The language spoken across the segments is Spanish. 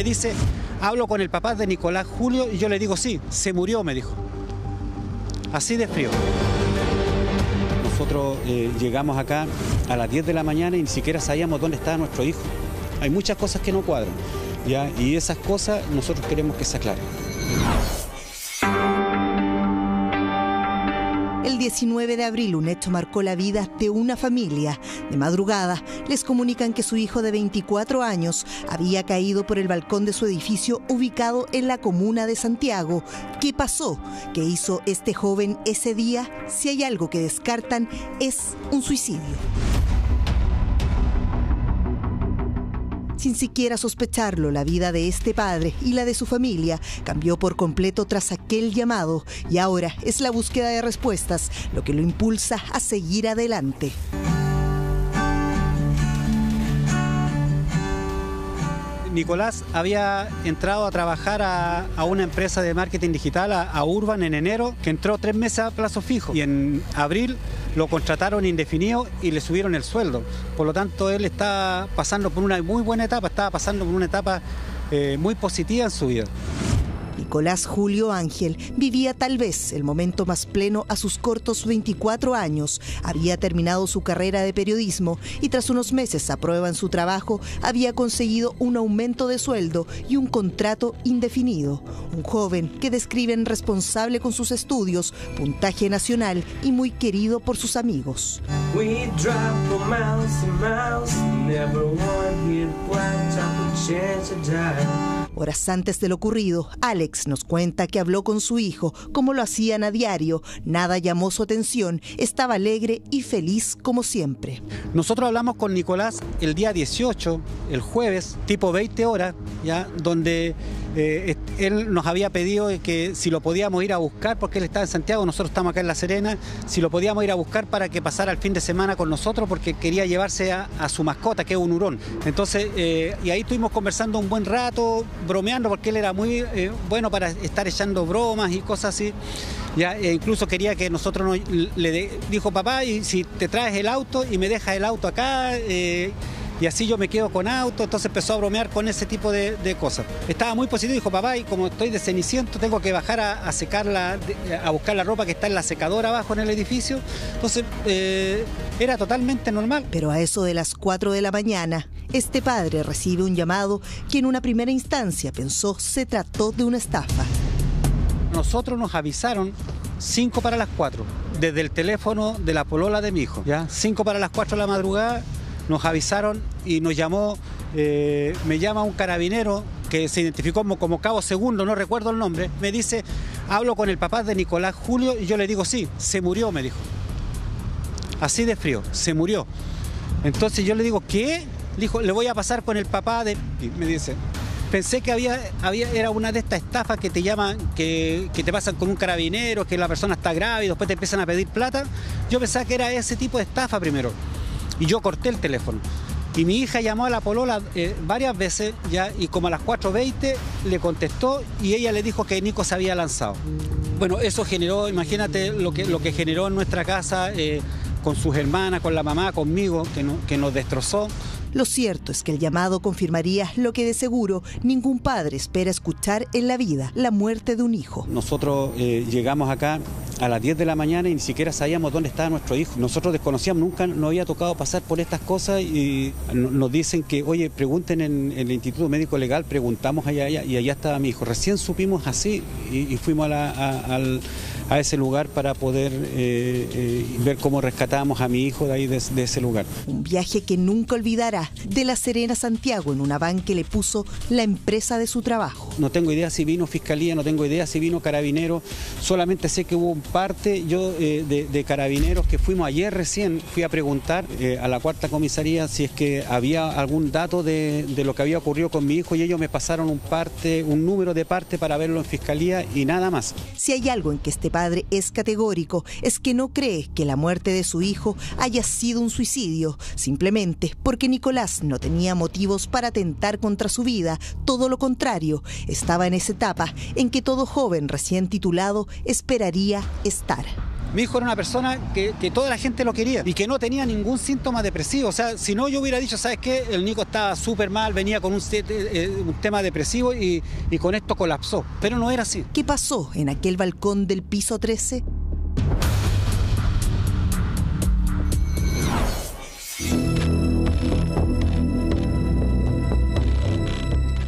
me dice, hablo con el papá de Nicolás Julio, y yo le digo, sí, se murió, me dijo. Así de frío. Nosotros llegamos acá a las 10 de la mañana y ni siquiera sabíamos dónde estaba nuestro hijo. Hay muchas cosas que no cuadran, ¿ya? Y esas cosas nosotros queremos que se aclaren. El 19 de abril un hecho marcó la vida de una familia. De madrugada les comunican que su hijo de 24 años había caído por el balcón de su edificio ubicado en la comuna de Santiago. ¿Qué pasó? ¿Qué hizo este joven ese día? Si hay algo que descartan, es un suicidio. Sin siquiera sospecharlo, la vida de este padre y la de su familia cambió por completo tras aquel llamado, y ahora es la búsqueda de respuestas lo que lo impulsa a seguir adelante. Nicolás había entrado a trabajar a una empresa de marketing digital, a Urban, en enero, que entró 3 meses a plazo fijo, y en abril lo contrataron indefinido y le subieron el sueldo. Por lo tanto, él está pasando por una muy buena etapa, estaba pasando por una etapa muy positiva en su vida. Nicolás Julio Ángel vivía tal vez el momento más pleno a sus cortos 24 años. Había terminado su carrera de periodismo y tras unos meses a prueba en su trabajo había conseguido un aumento de sueldo y un contrato indefinido. Un joven que describen responsable con sus estudios, puntaje nacional y muy querido por sus amigos. Horas antes de lo ocurrido, Alex nos cuenta que habló con su hijo, como lo hacían a diario. Nada llamó su atención, estaba alegre y feliz como siempre. Nosotros hablamos con Nicolás el día 18, el jueves, tipo 20 horas, ¿ya? Donde él nos había pedido que si lo podíamos ir a buscar, porque él estaba en Santiago, nosotros estamos acá en La Serena, si lo podíamos ir a buscar para que pasara el fin de semana con nosotros, porque quería llevarse a su mascota, que es un hurón. Entonces, y ahí estuvimos conversando un buen rato, bromeando, porque él era muy bueno para estar echando bromas y cosas así. Ya, incluso quería que nosotros le dijo, papá, y si te traes el auto y me dejas el auto acá, y así yo me quedo con auto. Entonces empezó a bromear con ese tipo de cosas. Estaba muy positivo, dijo, papá, y como estoy de ceniciento, tengo que bajar a secarla, a buscar la ropa que está en la secadora abajo en el edificio. Entonces era totalmente normal. Pero a eso de las 4 de la mañana, este padre recibe un llamado que en una primera instancia pensó se trató de una estafa. Nosotros nos avisaron 4:05 desde el teléfono de la polola de mi hijo, ¿ya? 4:05 de la madrugada. Nos avisaron y nos llamó, me llama un carabinero que se identificó como Cabo Segundo, no recuerdo el nombre. Me dice, hablo con el papá de Nicolás Julio, y yo le digo, sí, se murió, me dijo. Así de frío, se murió. Entonces yo le digo, ¿qué? Le dijo, le voy a pasar con el papá de... Y me dice, pensé que era una de estas estafas que te llaman, que te pasan con un carabinero, que la persona está grave y después te empiezan a pedir plata. Yo pensaba que era ese tipo de estafa primero. Y yo corté el teléfono. Y mi hija llamó a la polola varias veces, ya, y como a las 4:20 le contestó y ella le dijo que Nico se había lanzado. Bueno, eso generó, imagínate lo que generó en nuestra casa, con sus hermanas, con la mamá, conmigo, que nos destrozó. Lo cierto es que el llamado confirmaría lo que de seguro ningún padre espera escuchar en la vida, la muerte de un hijo. Nosotros llegamos acá a las 10 de la mañana y ni siquiera sabíamos dónde estaba nuestro hijo. Nosotros desconocíamos, nunca nos había tocado pasar por estas cosas, y nos dicen que, oye, pregunten en el Instituto Médico Legal. Preguntamos allá y allá estaba mi hijo. Recién supimos así y fuimos a ese lugar para poder ver cómo rescatábamos a mi hijo de ahí, de ese lugar. Un viaje que nunca olvidará. De La Serena a Santiago en una van que le puso la empresa de su trabajo. No tengo idea si vino fiscalía, no tengo idea si vino carabinero, solamente sé que hubo un parte yo de carabineros que fuimos ayer recién, fui a preguntar a la Cuarta Comisaría si es que había algún dato de lo que había ocurrido con mi hijo, y ellos me pasaron un número de parte para verlo en fiscalía y nada más. Si hay algo en que este padre es categórico, es que no cree que la muerte de su hijo haya sido un suicidio, simplemente porque Nicolás no tenía motivos para atentar contra su vida, todo lo contrario, estaba en esa etapa en que todo joven recién titulado esperaría estar. Mi hijo era una persona que toda la gente lo quería y que no tenía ningún síntoma depresivo. O sea, si no, yo hubiera dicho, ¿sabes qué? El Nico estaba súper mal, venía con un tema depresivo y con esto colapsó. Pero no era así. ¿Qué pasó en aquel balcón del piso 13?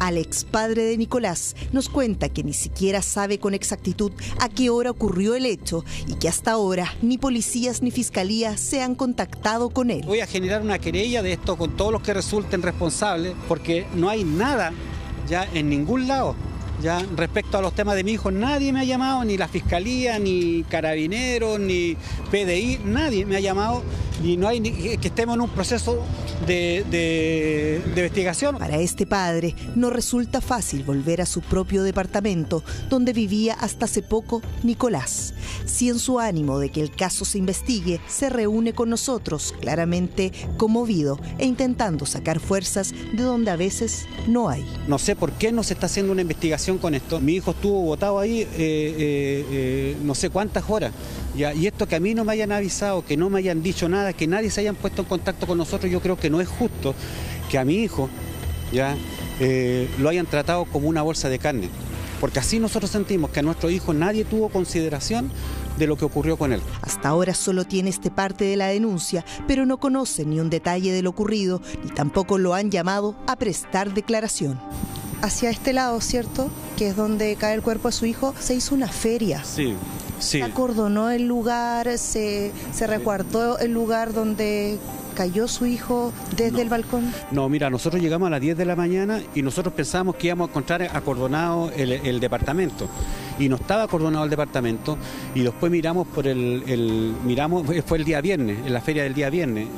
Al expadre de Nicolás nos cuenta que ni siquiera sabe con exactitud a qué hora ocurrió el hecho y que hasta ahora ni policías ni fiscalía se han contactado con él. Voy a generar una querella de esto con todos los que resulten responsables, porque no hay nada ya en ningún lado. Ya respecto a los temas de mi hijo, nadie me ha llamado, ni la fiscalía, ni carabineros, ni PDI, nadie me ha llamado. Y no hay que estemos en un proceso de investigación. Para este padre no resulta fácil volver a su propio departamento, donde vivía hasta hace poco Nicolás. Si en su ánimo de que el caso se investigue, se reúne con nosotros, claramente conmovido e intentando sacar fuerzas de donde a veces no hay. No sé por qué no se está haciendo una investigación con esto. Mi hijo estuvo botado ahí no sé cuántas horas. Ya, y esto que a mí no me hayan avisado, que no me hayan dicho nada, que nadie se hayan puesto en contacto con nosotros, yo creo que no es justo que a mi hijo ya lo hayan tratado como una bolsa de carne, porque así nosotros sentimos que a nuestro hijo nadie tuvo consideración de lo que ocurrió con él. Hasta ahora solo tiene esta parte de la denuncia, pero no conoce ni un detalle de lo ocurrido, ni tampoco lo han llamado a prestar declaración. Hacia este lado, ¿cierto?, que es donde cae el cuerpo de su hijo, se hizo una feria. Sí. Sí. Se acordonó el lugar, se resguardó el lugar donde cayó su hijo desde el balcón. No, mira, nosotros llegamos a las 10 de la mañana y nosotros pensábamos que íbamos a encontrar acordonado el departamento. Y no estaba acordonado el departamento, y después miramos por fue el día viernes, en la feria del día viernes,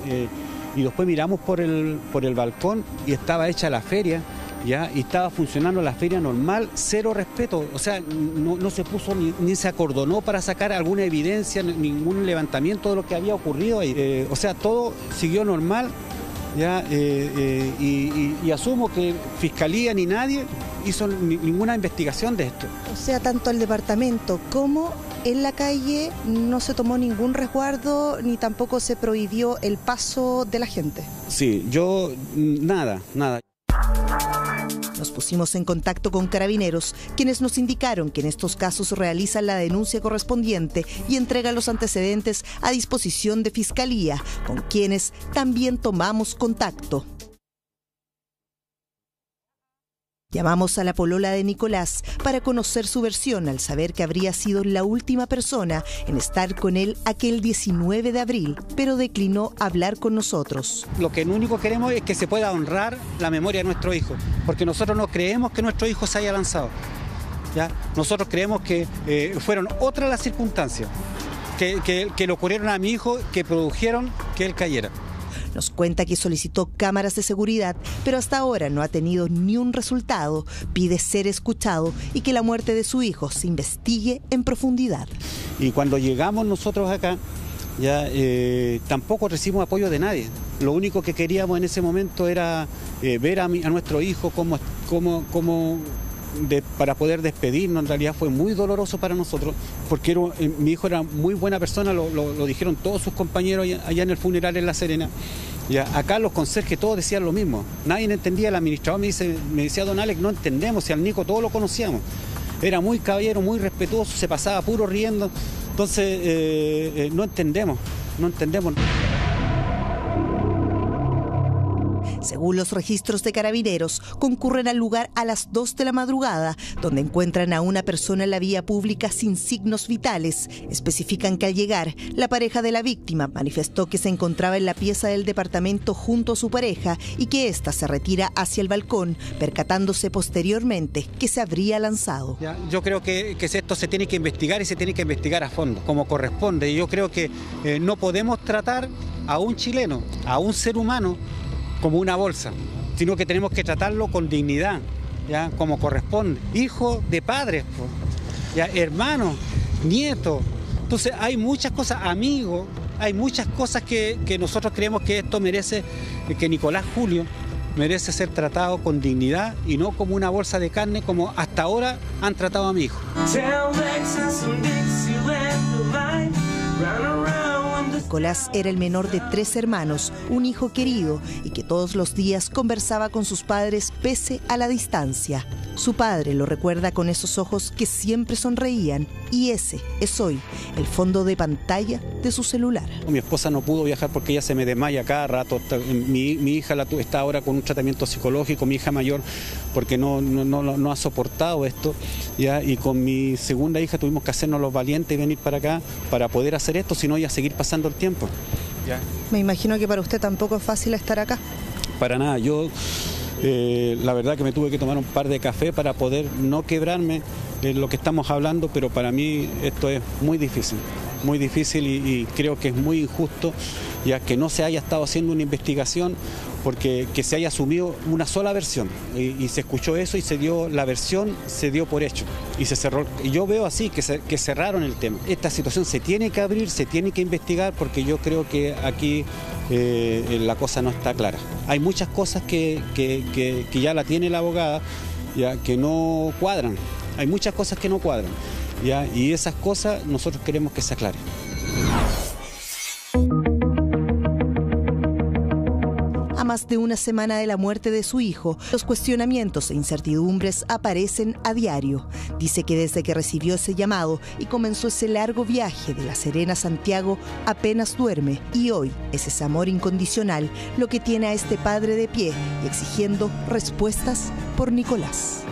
y después miramos por el balcón y estaba hecha la feria. Ya, y estaba funcionando la feria normal, cero respeto, o sea, no se puso ni se acordonó para sacar alguna evidencia, ningún levantamiento de lo que había ocurrido ahí. O sea, todo siguió normal, ya, y asumo que fiscalía ni nadie hizo ninguna investigación de esto. O sea, tanto el departamento como en la calle no se tomó ningún resguardo, ni tampoco se prohibió el paso de la gente. Sí, yo nada. Nos pusimos en contacto con carabineros, quienes nos indicaron que en estos casos realizan la denuncia correspondiente y entregan los antecedentes a disposición de fiscalía, con quienes también tomamos contacto. Llamamos a la polola de Nicolás para conocer su versión, al saber que habría sido la última persona en estar con él aquel 19 de abril, pero declinó hablar con nosotros. Lo que único queremos es que se pueda honrar la memoria de nuestro hijo, porque nosotros no creemos que nuestro hijo se haya lanzado. ¿Ya? Nosotros creemos que fueron otras las circunstancias que le ocurrieron a mi hijo que produjeron que él cayera. Nos cuenta que solicitó cámaras de seguridad, pero hasta ahora no ha tenido ni un resultado. Pide ser escuchado y que la muerte de su hijo se investigue en profundidad. Y cuando llegamos nosotros acá, ya tampoco recibimos apoyo de nadie. Lo único que queríamos en ese momento era ver a nuestro hijo para poder despedirnos. En realidad fue muy doloroso para nosotros, porque mi hijo era muy buena persona, lo dijeron todos sus compañeros allá en el funeral en La Serena. Y acá los conserjes todos decían lo mismo, nadie entendía. El administrador me decía, don Alex, no entendemos, si al Nico todos lo conocíamos, era muy caballero, muy respetuoso, se pasaba puro riendo, entonces no entendemos. Según los registros de carabineros, concurren al lugar a las 2 de la madrugada, donde encuentran a una persona en la vía pública sin signos vitales. Especifican que al llegar, la pareja de la víctima manifestó que se encontraba en la pieza del departamento junto a su pareja y que ésta se retira hacia el balcón, percatándose posteriormente que se habría lanzado. Yo creo que esto se tiene que investigar, y se tiene que investigar a fondo, como corresponde. Y yo creo que no podemos tratar a un chileno, a un ser humano, como una bolsa, sino que tenemos que tratarlo con dignidad, ¿ya? Como corresponde. Hijo de padres, ¿ya? Hermano, nieto. Entonces hay muchas cosas, amigos, hay muchas cosas que nosotros creemos que esto merece, que Nicolás Julio merece ser tratado con dignidad y no como una bolsa de carne, como hasta ahora han tratado a mi hijo. Nicolás era el menor de 3 hermanos, un hijo querido y que todos los días conversaba con sus padres pese a la distancia. Su padre lo recuerda con esos ojos que siempre sonreían y ese es hoy el fondo de pantalla de su celular. Mi esposa no pudo viajar porque ella se me desmaya cada rato. Mi hija está ahora con un tratamiento psicológico, mi hija mayor, porque no ha soportado esto, ¿ya? Y con mi segunda hija tuvimos que hacernos los valientes y venir para acá para poder hacer esto, si no iba a seguir pasando el tiempo. ¿Ya? Me imagino que para usted tampoco es fácil estar acá. Para nada, yo la verdad que me tuve que tomar un par de café para poder no quebrarme lo que estamos hablando, pero para mí esto es muy difícil y creo que es muy injusto, ya que no se haya estado haciendo una investigación, porque que se haya asumido una sola versión y se escuchó eso y se dio la versión, se dio por hecho y se cerró. Y yo veo así que cerraron el tema. Esta situación se tiene que abrir, se tiene que investigar, porque yo creo que aquí la cosa no está clara. Hay muchas cosas que ya la tiene la abogada, ya que no cuadran. Hay muchas cosas que no cuadran, ¿ya? Y esas cosas nosotros queremos que se aclaren. A más de una semana de la muerte de su hijo, los cuestionamientos e incertidumbres aparecen a diario. Dice que desde que recibió ese llamado y comenzó ese largo viaje de La Serena a Santiago, apenas duerme. Y hoy es ese amor incondicional lo que tiene a este padre de pie y exigiendo respuestas por Nicolás.